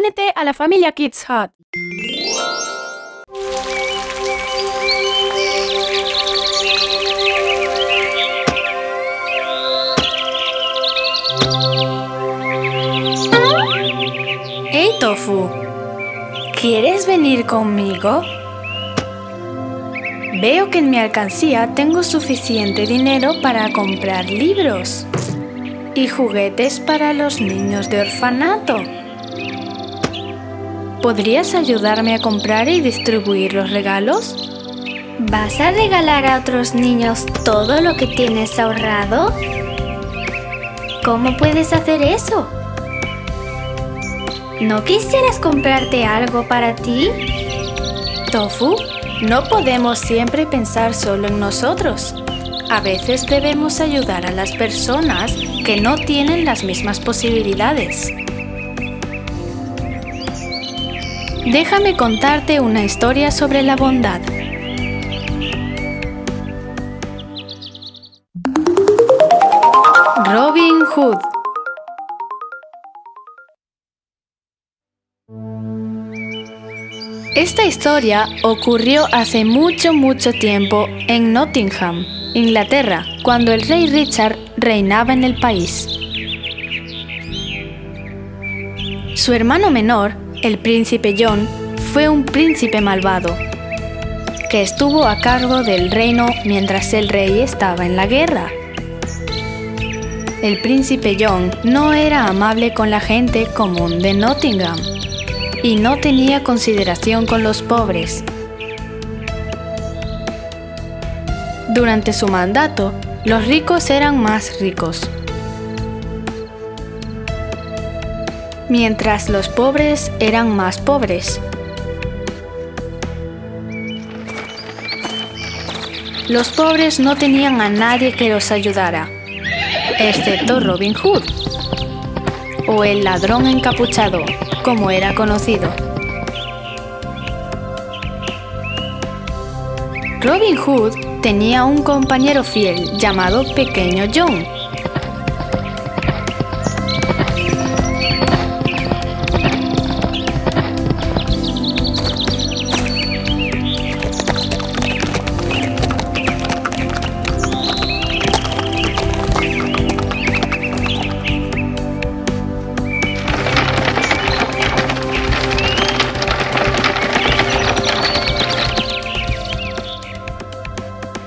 Únete a la familia Kids Hut. Hey, Tofu, ¿quieres venir conmigo? Veo que en mi alcancía tengo suficiente dinero para comprar libros y juguetes para los niños de orfanato. ¿Podrías ayudarme a comprar y distribuir los regalos? ¿Vas a regalar a otros niños todo lo que tienes ahorrado? ¿Cómo puedes hacer eso? ¿No quisieras comprarte algo para ti? Tofu, no podemos siempre pensar solo en nosotros. A veces debemos ayudar a las personas que no tienen las mismas posibilidades. Déjame contarte una historia sobre la bondad. Robin Hood. Esta historia ocurrió hace mucho tiempo en Nottingham, Inglaterra, cuando el rey Richard reinaba en el país. Su hermano menor, el príncipe John, fue un príncipe malvado que estuvo a cargo del reino mientras el rey estaba en la guerra. El príncipe John no era amable con la gente común de Nottingham y no tenía consideración con los pobres. Durante su mandato, los ricos eran más ricos, mientras los pobres eran más pobres. Los pobres no tenían a nadie que los ayudara, excepto Robin Hood, o el ladrón encapuchado, como era conocido. Robin Hood tenía un compañero fiel llamado Pequeño John.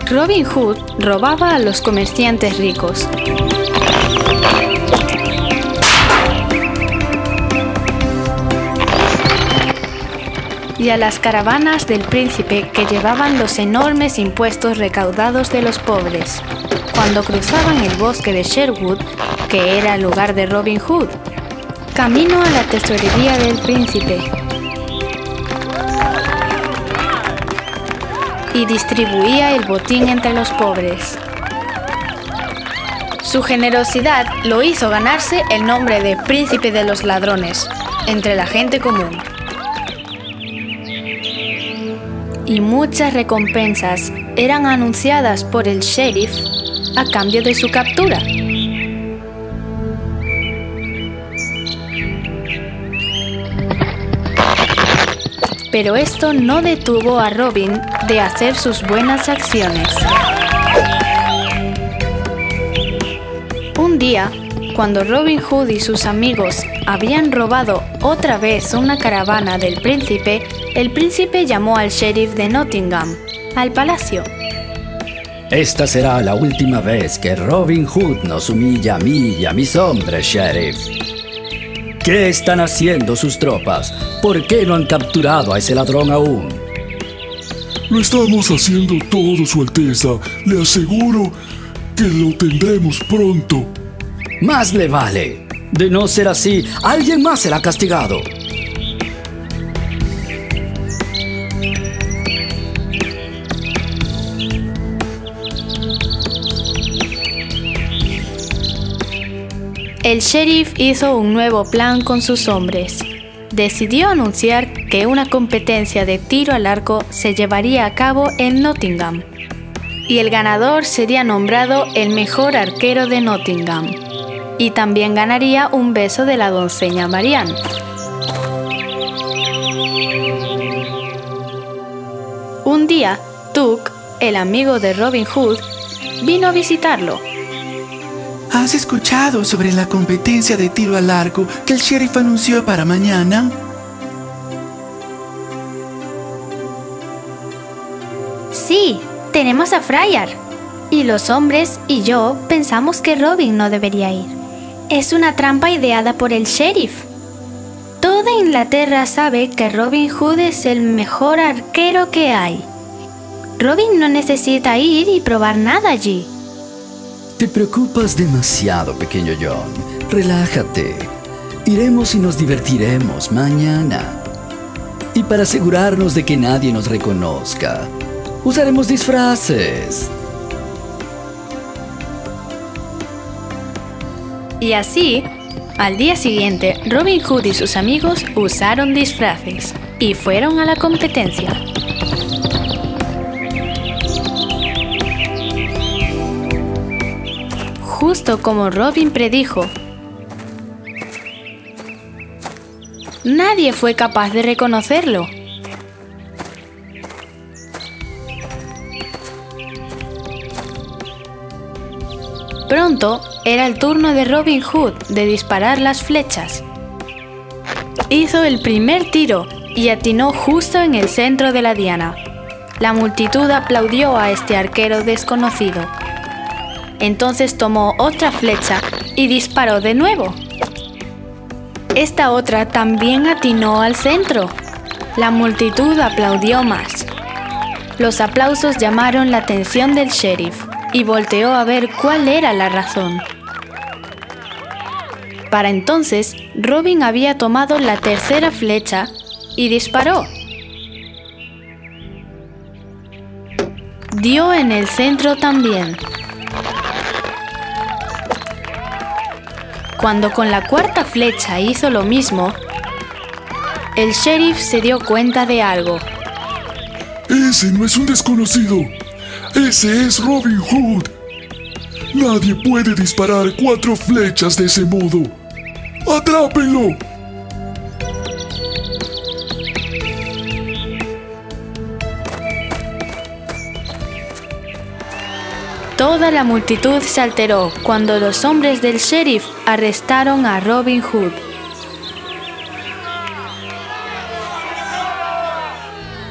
Robin Hood robaba a los comerciantes ricos. Y a las caravanas del príncipe que llevaban los enormes impuestos recaudados de los pobres, cuando cruzaban el bosque de Sherwood, que era el lugar de Robin Hood, camino a la tesorería del príncipe, y distribuía el botín entre los pobres. Su generosidad lo hizo ganarse el nombre de príncipe de los ladrones entre la gente común. Y muchas recompensas eran anunciadas por el sheriff a cambio de su captura. Pero esto no detuvo a Robin de hacer sus buenas acciones. Un día, cuando Robin Hood y sus amigos habían robado otra vez una caravana del príncipe, el príncipe llamó al sheriff de Nottingham al palacio. Esta será la última vez que Robin Hood nos humilla a mí y a mis hombres, sheriff. ¿Qué están haciendo sus tropas? ¿Por qué no han capturado a ese ladrón aún? Lo estamos haciendo todo, Su Alteza. Le aseguro que lo tendremos pronto. Más le vale. De no ser así, alguien más será castigado. El sheriff hizo un nuevo plan con sus hombres. Decidió anunciar que una competencia de tiro al arco se llevaría a cabo en Nottingham, y el ganador sería nombrado el mejor arquero de Nottingham, y también ganaría un beso de la doncella Marianne. día, Tuck, el amigo de Robin Hood, vino a visitarlo. ¿Has escuchado sobre la competencia de tiro al arco que el sheriff anunció para mañana? Sí, tenemos a Friar. Y los hombres y yo pensamos que Robin no debería ir. Es una trampa ideada por el sheriff. Toda Inglaterra sabe que Robin Hood es el mejor arquero que hay. Robin no necesita ir y probar nada allí. Te preocupas demasiado, pequeño John. Relájate. Iremos y nos divertiremos mañana. Y para asegurarnos de que nadie nos reconozca, usaremos disfraces. Y así, al día siguiente, Robin Hood y sus amigos usaron disfraces y fueron a la competencia. Justo como Robin predijo, nadie fue capaz de reconocerlo. Pronto era el turno de Robin Hood de disparar las flechas. Hizo el primer tiro y atinó justo en el centro de la diana. La multitud aplaudió a este arquero desconocido. Entonces tomó otra flecha y disparó de nuevo. Esta otra también atinó al centro. La multitud aplaudió más. Los aplausos llamaron la atención del sheriff y volteó a ver cuál era la razón. Para entonces, Robin había tomado la tercera flecha y disparó. Dio en el centro también. Cuando con la cuarta flecha hizo lo mismo, el sheriff se dio cuenta de algo. Ese no es un desconocido. ¡Ese es Robin Hood! ¡Nadie puede disparar cuatro flechas de ese modo! ¡Atrápenlo! Toda la multitud se alteró cuando los hombres del sheriff arrestaron a Robin Hood.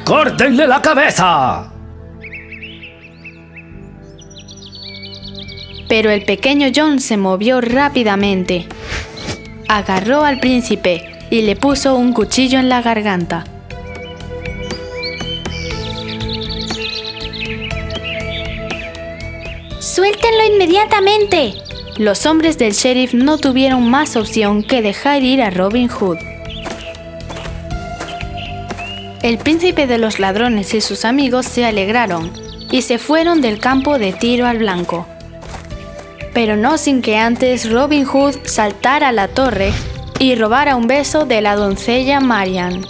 ¡Córtenle la cabeza! Pero el pequeño John se movió rápidamente. Agarró al príncipe y le puso un cuchillo en la garganta. ¡Suéltenlo inmediatamente! Los hombres del sheriff no tuvieron más opción que dejar ir a Robin Hood. El príncipe de los ladrones y sus amigos se alegraron y se fueron del campo de tiro al blanco. Pero no sin que antes Robin Hood saltara a la torre y robara un beso de la doncella Marianne.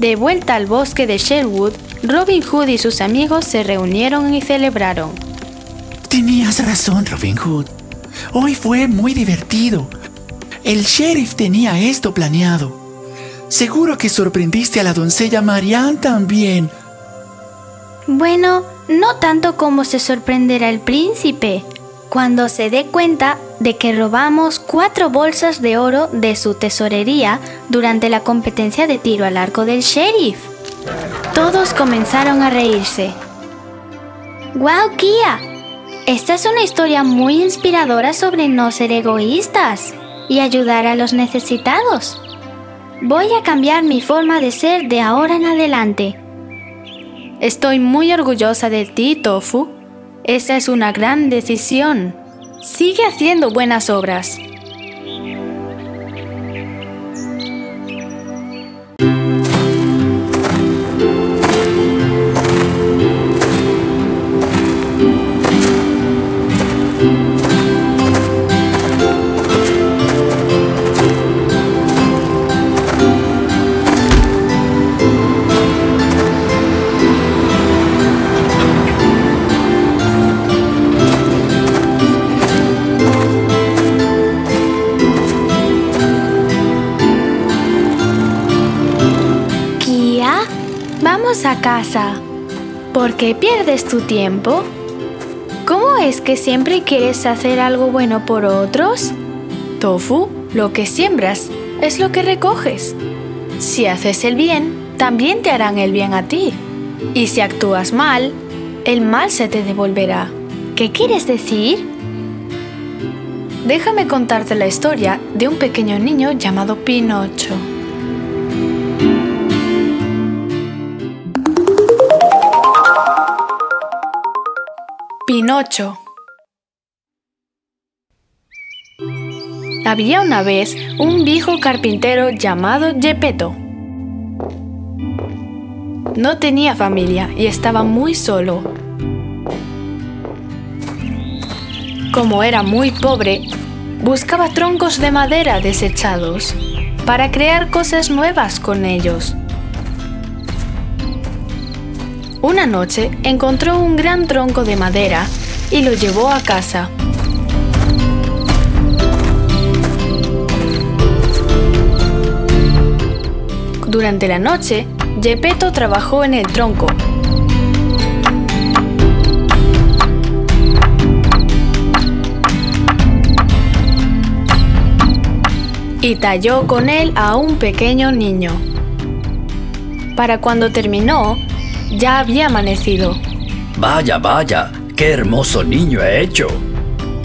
De vuelta al bosque de Sherwood, Robin Hood y sus amigos se reunieron y celebraron. Tenías razón, Robin Hood. Hoy fue muy divertido. El sheriff tenía esto planeado. Seguro que sorprendiste a la doncella Marianne también. Bueno, no tanto como se sorprenderá el príncipe, cuando se dé cuenta de que robamos 4 bolsas de oro de su tesorería durante la competencia de tiro al arco del sheriff. Todos comenzaron a reírse. ¡Guau, Kia! Esta es una historia muy inspiradora sobre no ser egoístas y ayudar a los necesitados. Voy a cambiar mi forma de ser de ahora en adelante. Estoy muy orgullosa de ti, Tofu. Esa es una gran decisión. Sigue haciendo buenas obras. Vamos a casa. ¿Por qué pierdes tu tiempo? ¿Cómo es que siempre quieres hacer algo bueno por otros? Tofu, lo que siembras es lo que recoges. Si haces el bien, también te harán el bien a ti. Y si actúas mal, el mal se te devolverá. ¿Qué quieres decir? Déjame contarte la historia de un pequeño niño llamado Pinocho. Pinocho. Había una vez un viejo carpintero llamado Geppetto. No tenía familia y estaba muy solo. Como era muy pobre, buscaba troncos de madera desechados para crear cosas nuevas con ellos. Una noche encontró un gran tronco de madera y lo llevó a casa. Durante la noche, Geppetto trabajó en el tronco. Y talló con él a un pequeño niño. Para cuando terminó, ya había amanecido. Vaya, vaya, qué hermoso niño he hecho.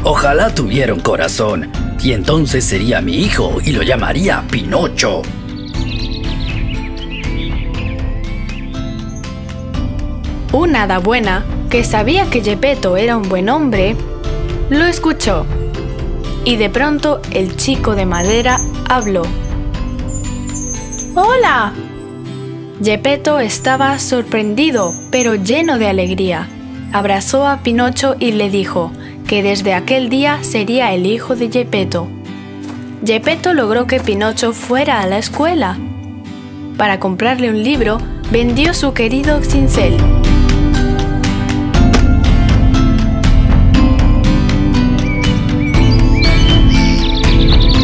Ojalá tuviera un corazón, y entonces sería mi hijo y lo llamaría Pinocho. Un hada buena, que sabía que Geppetto era un buen hombre, lo escuchó. Y de pronto el chico de madera habló. ¡Hola! Geppetto estaba sorprendido, pero lleno de alegría. Abrazó a Pinocho y le dijo que desde aquel día sería el hijo de Geppetto. Geppetto logró que Pinocho fuera a la escuela. Para comprarle un libro, vendió su querido cincel.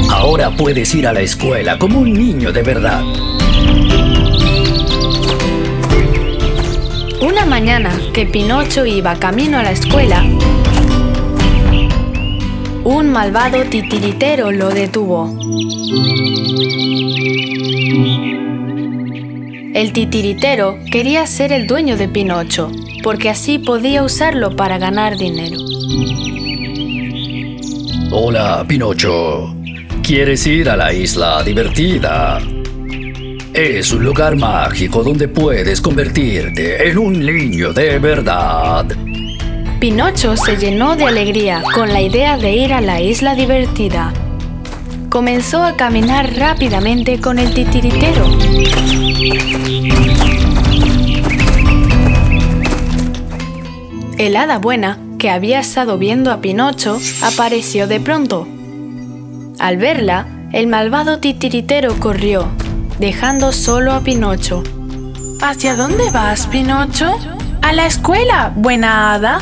Ahora puedes ir a la escuela como un niño de verdad. Una mañana que Pinocho iba camino a la escuela, un malvado titiritero lo detuvo. El titiritero quería ser el dueño de Pinocho, porque así podía usarlo para ganar dinero. Hola, Pinocho. ¿Quieres ir a la isla divertida? Es un lugar mágico donde puedes convertirte en un niño de verdad. Pinocho se llenó de alegría con la idea de ir a la isla divertida. Comenzó a caminar rápidamente con el titiritero. El hada buena, que había estado viendo a Pinocho, apareció de pronto. Al verla, el malvado titiritero corrió, dejando solo a Pinocho. ¿Hacia dónde vas, Pinocho? ¡A la escuela, buena hada!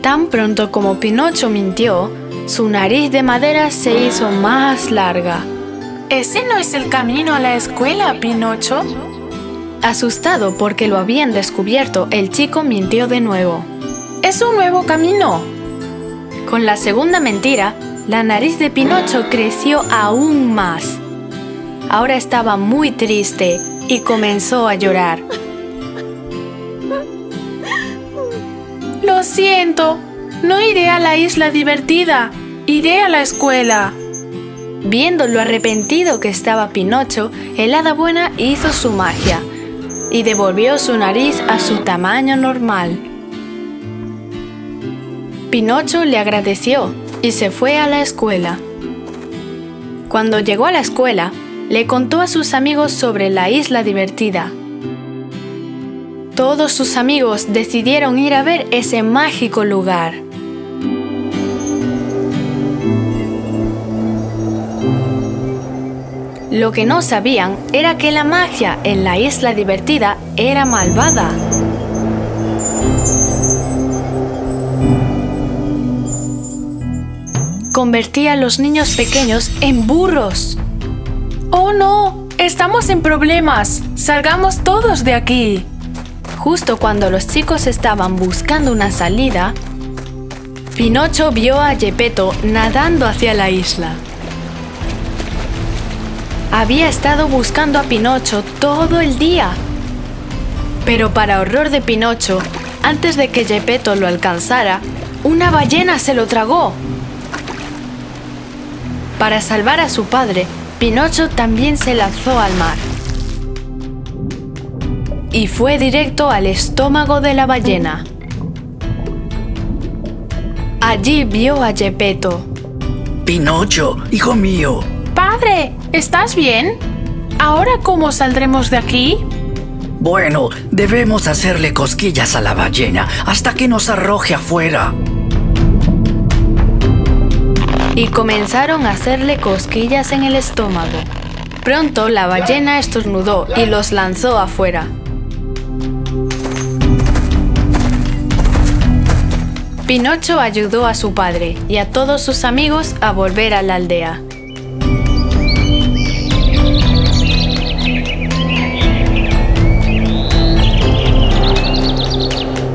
Tan pronto como Pinocho mintió, su nariz de madera se hizo más larga. ¿Ese no es el camino a la escuela, Pinocho? Asustado porque lo habían descubierto, el chico mintió de nuevo. ¡Es un nuevo camino! Con la segunda mentira, la nariz de Pinocho creció aún más. Ahora estaba muy triste y comenzó a llorar. Lo siento, no iré a la isla divertida, iré a la escuela. Viendo lo arrepentido que estaba Pinocho, el hada buena hizo su magia y devolvió su nariz a su tamaño normal. Pinocho le agradeció y se fue a la escuela. Cuando llegó a la escuela, le contó a sus amigos sobre la isla divertida. Todos sus amigos decidieron ir a ver ese mágico lugar. Lo que no sabían era que la magia en la isla divertida era malvada. Convertía a los niños pequeños en burros. ¡Oh, no! Estamos en problemas. Salgamos todos de aquí. Justo cuando los chicos estaban buscando una salida, Pinocho vio a Geppetto nadando hacia la isla. Había estado buscando a Pinocho todo el día. Pero para horror de Pinocho, antes de que Geppetto lo alcanzara, una ballena se lo tragó. Para salvar a su padre, Pinocho también se lanzó al mar. Y fue directo al estómago de la ballena. Allí vio a Geppetto. Pinocho, hijo mío. Padre, ¿estás bien? ¿Ahora cómo saldremos de aquí? Bueno, debemos hacerle cosquillas a la ballena hasta que nos arroje afuera. Y comenzaron a hacerle cosquillas en el estómago. Pronto la ballena estornudó y los lanzó afuera. Pinocho ayudó a su padre y a todos sus amigos a volver a la aldea.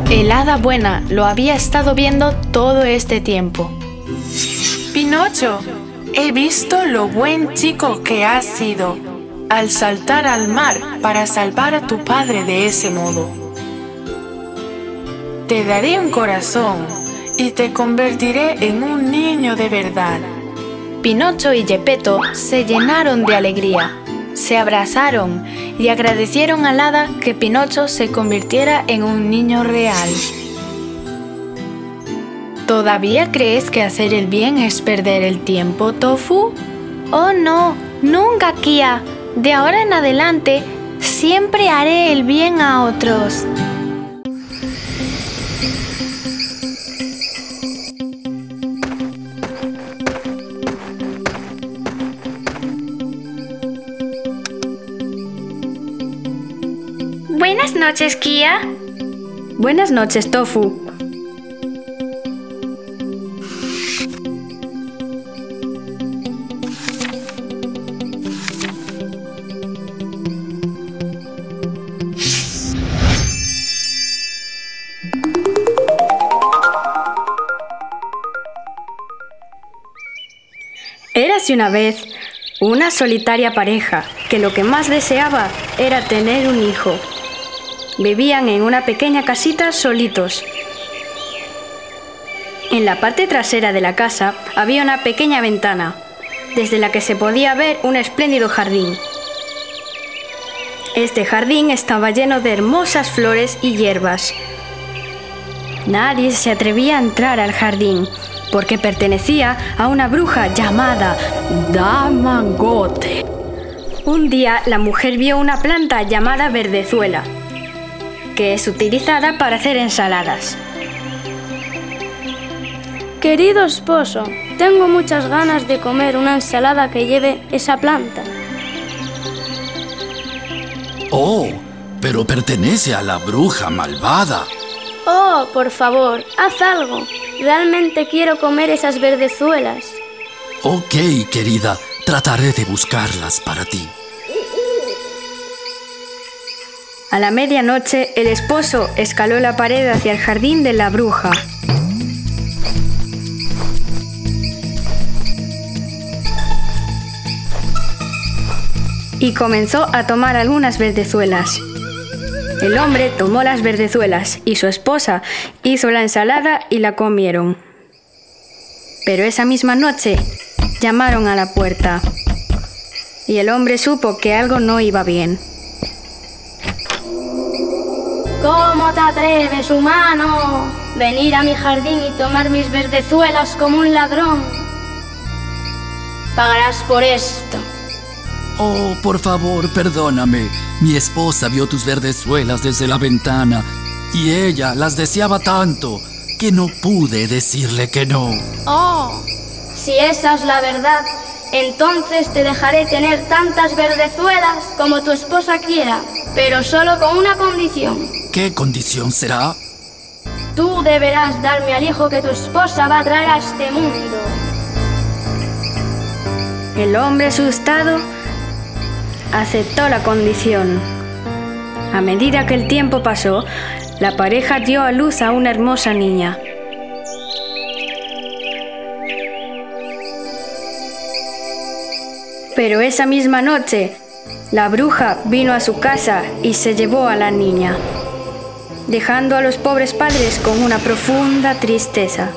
El hada buena lo había estado viendo todo este tiempo. Pinocho, he visto lo buen chico que has sido al saltar al mar para salvar a tu padre de ese modo. Te daré un corazón y te convertiré en un niño de verdad. Pinocho y Geppetto se llenaron de alegría, se abrazaron y agradecieron al hada que Pinocho se convirtiera en un niño real. ¿Todavía crees que hacer el bien es perder el tiempo, Tofu? Oh no, nunca, Kia. De ahora en adelante, siempre haré el bien a otros. Buenas noches, Kia. Buenas noches, Tofu. Érase una vez una solitaria pareja que lo que más deseaba era tener un hijo. Vivían en una pequeña casita solitos. En la parte trasera de la casa había una pequeña ventana, desde la que se podía ver un espléndido jardín. Este jardín estaba lleno de hermosas flores y hierbas. Nadie se atrevía a entrar al jardín, porque pertenecía a una bruja llamada Damangote. Un día la mujer vio una planta llamada Verdezuela, que es utilizada para hacer ensaladas. Querido esposo, tengo muchas ganas de comer una ensalada que lleve esa planta. Oh, pero pertenece a la bruja malvada. Oh, por favor, haz algo. Realmente quiero comer esas verdezuelas. Ok, querida. Trataré de buscarlas para ti. A la medianoche, el esposo escaló la pared hacia el jardín de la bruja. Y comenzó a tomar algunas verdezuelas. El hombre tomó las verdezuelas y su esposa hizo la ensalada y la comieron. Pero esa misma noche llamaron a la puerta y el hombre supo que algo no iba bien. ¿Cómo te atreves, humano? Venir a mi jardín y tomar mis verdezuelas como un ladrón. Pagarás por esto. Oh, por favor, perdóname. Mi esposa vio tus verdezuelas desde la ventana y ella las deseaba tanto que no pude decirle que no. Oh, si esa es la verdad, entonces te dejaré tener tantas verdezuelas como tu esposa quiera, pero solo con una condición. ¿Qué condición será? Tú deberás darme al hijo que tu esposa va a traer a este mundo. El hombre asustado aceptó la condición. A medida que el tiempo pasó, la pareja dio a luz a una hermosa niña. Pero esa misma noche, la bruja vino a su casa y se llevó a la niña, dejando a los pobres padres con una profunda tristeza.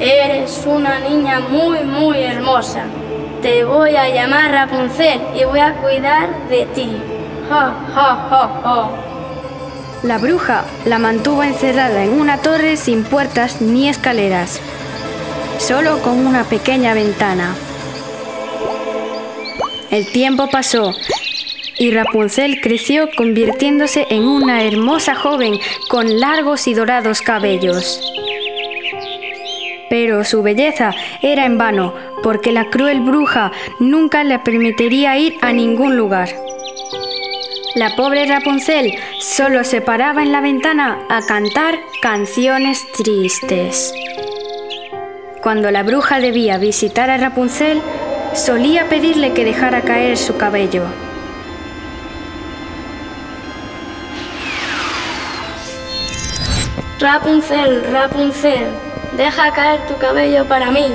Eres una niña muy, muy hermosa. Te voy a llamar Rapunzel y voy a cuidar de ti. ¡Ja, ja, ja, ja! La bruja la mantuvo encerrada en una torre sin puertas ni escaleras, solo con una pequeña ventana. El tiempo pasó y Rapunzel creció, convirtiéndose en una hermosa joven con largos y dorados cabellos. Pero su belleza era en vano, porque la cruel bruja nunca le permitiría ir a ningún lugar. La pobre Rapunzel solo se paraba en la ventana a cantar canciones tristes. Cuando la bruja debía visitar a Rapunzel, solía pedirle que dejara caer su cabello. Rapunzel, Rapunzel, deja caer tu cabello para mí.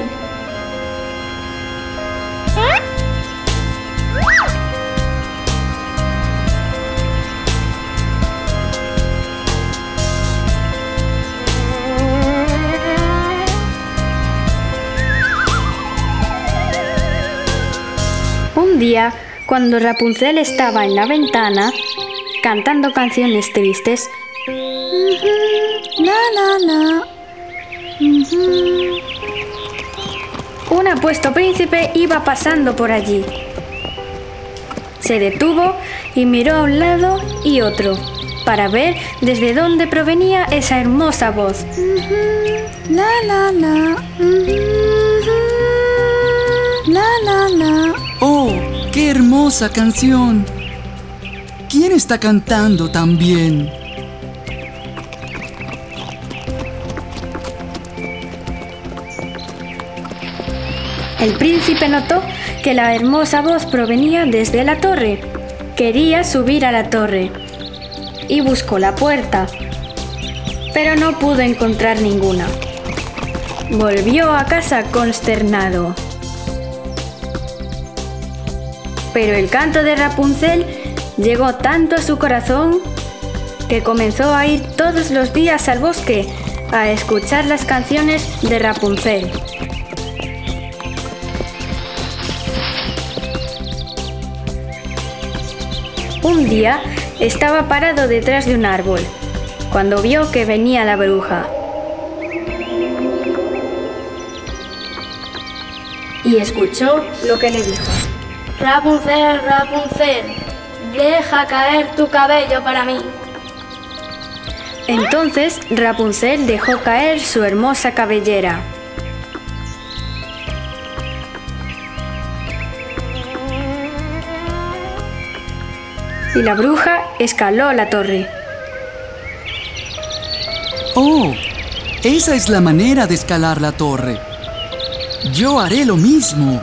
Un día, cuando Rapunzel estaba en la ventana, cantando canciones tristes, un apuesto príncipe iba pasando por allí. Se detuvo y miró a un lado y otro, para ver desde dónde provenía esa hermosa voz. ¡Oh, qué hermosa canción! ¿Quién está cantando tan bien? El príncipe notó que la hermosa voz provenía desde la torre. Quería subir a la torre y buscó la puerta, pero no pudo encontrar ninguna. Volvió a casa consternado. Pero el canto de Rapunzel llegó tanto a su corazón que comenzó a ir todos los días al bosque a escuchar las canciones de Rapunzel. Un día estaba parado detrás de un árbol cuando vio que venía la bruja. Y escuchó lo que le dijo. Rapunzel, Rapunzel, deja caer tu cabello para mí. Entonces Rapunzel dejó caer su hermosa cabellera. Y la bruja escaló la torre. ¡Oh! Esa es la manera de escalar la torre. Yo haré lo mismo.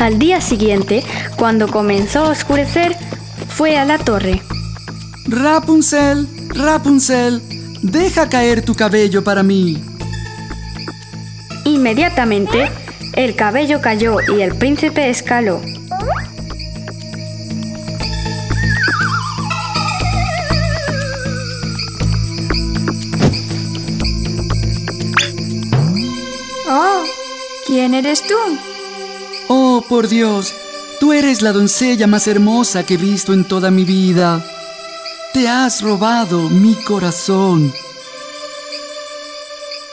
Al día siguiente, cuando comenzó a oscurecer, fue a la torre. Rapunzel, Rapunzel, deja caer tu cabello para mí. Inmediatamente, el cabello cayó y el príncipe escaló. Oh, ¿quién eres tú? Oh, por Dios, tú eres la doncella más hermosa que he visto en toda mi vida. Te has robado mi corazón.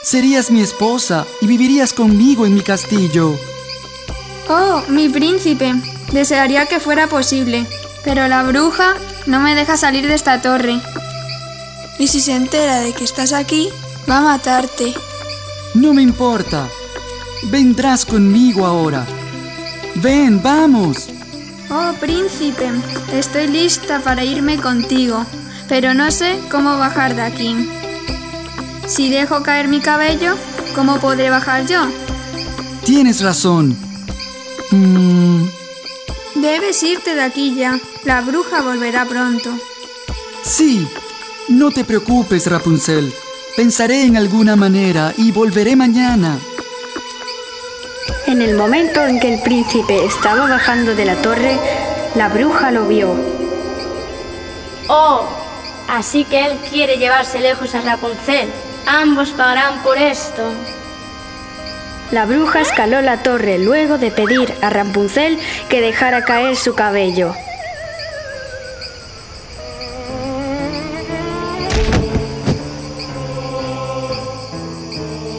Serías mi esposa y vivirías conmigo en mi castillo. Oh, mi príncipe, desearía que fuera posible, pero la bruja no me deja salir de esta torre. Y si se entera de que estás aquí, va a matarte. No me importa. Vendrás conmigo ahora. ¡Ven, vamos! Oh, príncipe, estoy lista para irme contigo, pero no sé cómo bajar de aquí. Si dejo caer mi cabello, ¿cómo podré bajar yo? Tienes razón. Debes irte de aquí ya. La bruja volverá pronto. Sí. No te preocupes, Rapunzel. Pensaré en alguna manera y volveré mañana. En el momento en que el príncipe estaba bajando de la torre, la bruja lo vio. ¡Oh! Así que él quiere llevarse lejos a Rapunzel. Ambos pagarán por esto. La bruja escaló la torre luego de pedir a Rapunzel que dejara caer su cabello.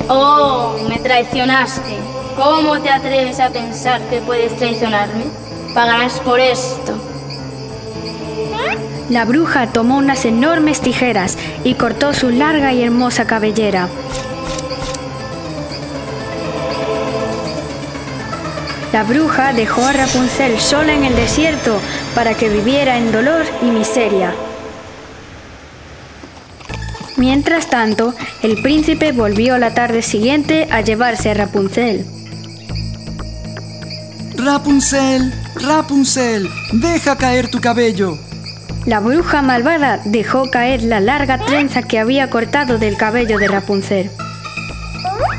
¡Oh! Me traicionaste. ¿Cómo te atreves a pensar que puedes traicionarme? Pagarás por esto. La bruja tomó unas enormes tijeras y cortó su larga y hermosa cabellera. La bruja dejó a Rapunzel sola en el desierto para que viviera en dolor y miseria. Mientras tanto, el príncipe volvió la tarde siguiente a llevarse a Rapunzel. ¡Rapunzel! ¡Rapunzel! ¡Deja caer tu cabello! La bruja malvada dejó caer la larga trenza que había cortado del cabello de Rapunzel.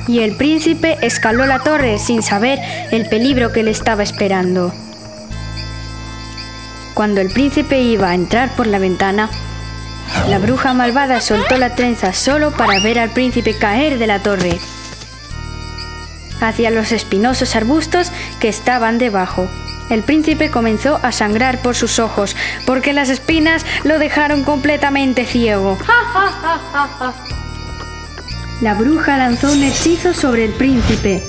Y el príncipe escaló la torre sin saber el peligro que le estaba esperando. Cuando el príncipe iba a entrar por la ventana, la bruja malvada soltó la trenza solo para ver al príncipe caer de la torre hacia los espinosos arbustos que estaban debajo. El príncipe comenzó a sangrar por sus ojos porque las espinas lo dejaron completamente ciego. La bruja lanzó un hechizo sobre el príncipe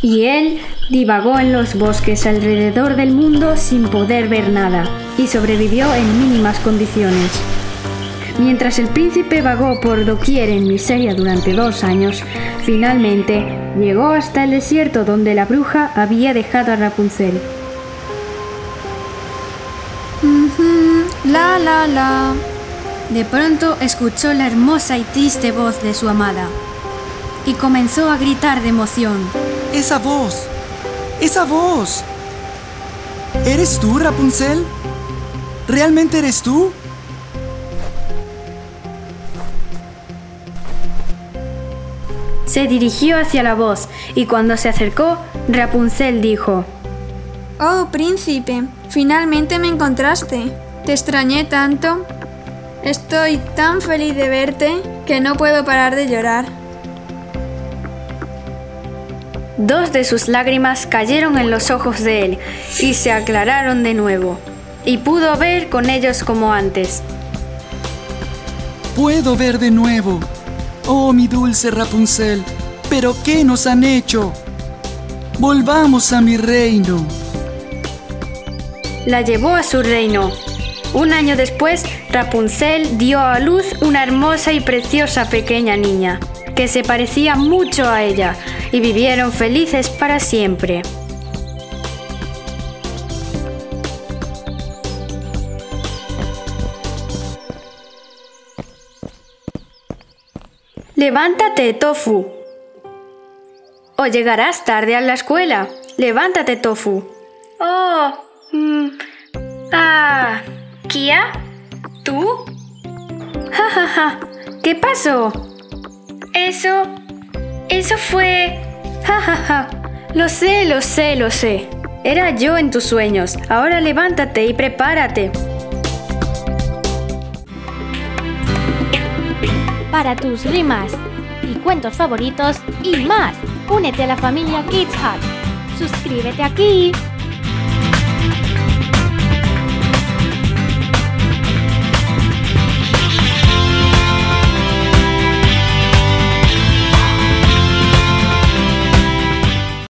y él divagó en los bosques alrededor del mundo sin poder ver nada, y sobrevivió en mínimas condiciones. Mientras el príncipe vagó por doquier en miseria durante 2 años, finalmente llegó hasta el desierto donde la bruja había dejado a Rapunzel. La la la. De pronto escuchó la hermosa y triste voz de su amada y comenzó a gritar de emoción. ¡Esa voz! ¡Esa voz! ¿Eres tú, Rapunzel? ¿Realmente eres tú? Se dirigió hacia la voz y cuando se acercó, Rapunzel dijo: «Oh, príncipe, finalmente me encontraste. Te extrañé tanto. Estoy tan feliz de verte que no puedo parar de llorar». 2 de sus lágrimas cayeron en los ojos de él y se aclararon de nuevo, y pudo ver con ellos como antes. ¡Puedo ver de nuevo! ¡Oh, mi dulce Rapunzel! ¿Pero qué nos han hecho? ¡Volvamos a mi reino! La llevó a su reino. 1 año después, Rapunzel dio a luz una hermosa y preciosa pequeña niña que se parecía mucho a ella, y vivieron felices para siempre. ¡Levántate, Tofu! O llegarás tarde a la escuela. ¡Levántate, Tofu! ¡Oh! ¿Kia? ¿Tú? ¡Ja, ja, ja! ¿Qué pasó? Eso fue... ¡Ja, ja, ja! Lo sé, lo sé, lo sé. Era yo en tus sueños. Ahora levántate y prepárate. Para tus rimas y cuentos favoritos y más, únete a la familia Kids Hub. Suscríbete aquí.